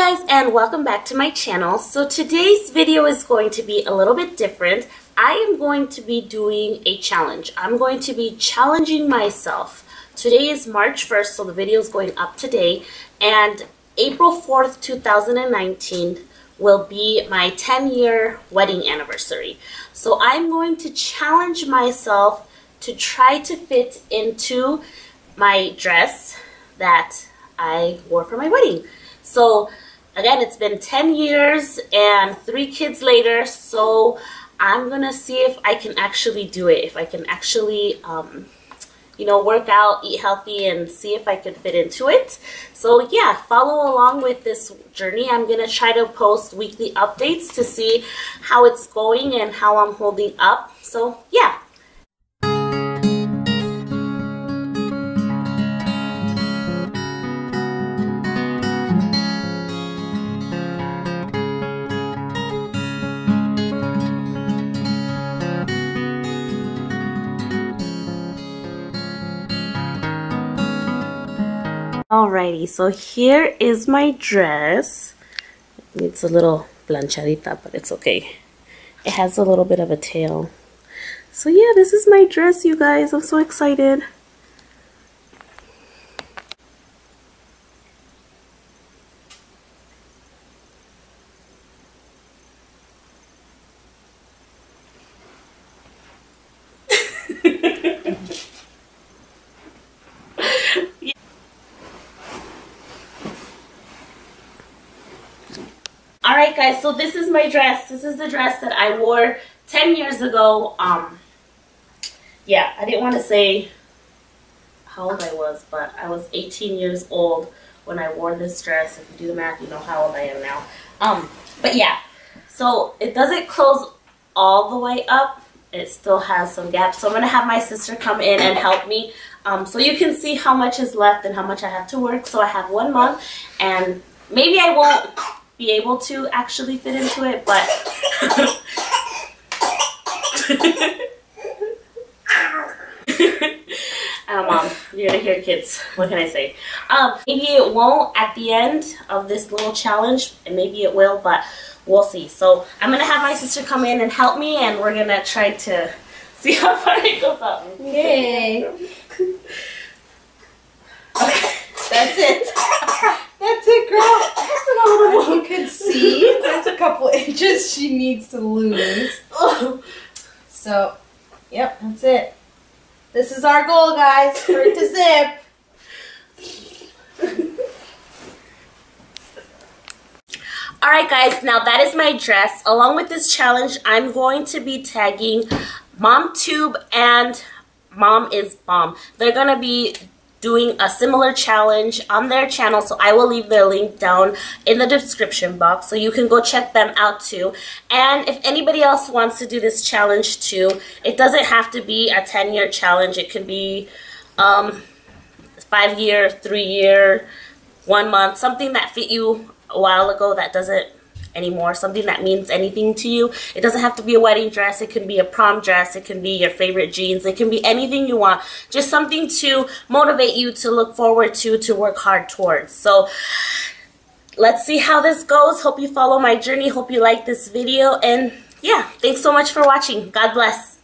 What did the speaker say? Hi guys, and welcome back to my channel. So today's video is going to be a little bit different. I am going to be doing a challenge. I'm going to be challenging myself. Today is March 1st, so the video is going up today. And April 4th, 2019 will be my 10-year wedding anniversary. So I'm going to challenge myself to try to fit into my dress that I wore for my wedding. So again, it's been 10 years and 3 kids later, so I'm gonna see if I can actually do it, if I can actually you know, work out, eat healthy, and see if I can fit into it. So yeah, follow along with this journey. I'm gonna try to post weekly updates to see how it's going and how I'm holding up. So yeah. Alrighty, so here is my dress. It's a little planchadita, but it's okay. It has a little bit of a tail. So yeah, this is my dress, you guys. I'm so excited. Alright guys, so this is my dress. This is the dress that I wore 10 years ago. Yeah, I didn't want to say how old I was, but I was 18 years old when I wore this dress. If you do the math, you know how old I am now. But yeah, so it doesn't close all the way up. It still has some gaps. So I'm going to have my sister come in and help me. So you can see how much is left and how much I have to work. So I have 1 month, and maybe I won't be able to actually fit into it, but Mom, you're gonna hear kids. What can I say? Maybe it won't at the end of this little challenge, and maybe it will, but we'll see. So I'm gonna have my sister come in and help me, and we're gonna try to see how far it goes up. Yay! Okay, that's it. That's it, girl. That's an old one. As you can see, there's a couple inches she needs to lose. So, yep, that's it. This is our goal, guys, for it to zip. Alright guys, now that is my dress. Along with this challenge, I'm going to be tagging MomTube and MomIsBomb. They're going to be doing a similar challenge on their channel, so I will leave their link down in the description box so you can go check them out too. And if anybody else wants to do this challenge too, it doesn't have to be a 10-year challenge. It could be 5-year, 3-year, 1 month, something that fit you a while ago that doesn't anymore, something that means anything to you. It doesn't have to be a wedding dress. It can be a prom dress. It can be your favorite jeans. It can be anything you want, just something to motivate you, to look forward to work hard towards. So let's see how this goes. Hope you follow my journey. Hope you like this video, and yeah, thanks so much for watching. God bless.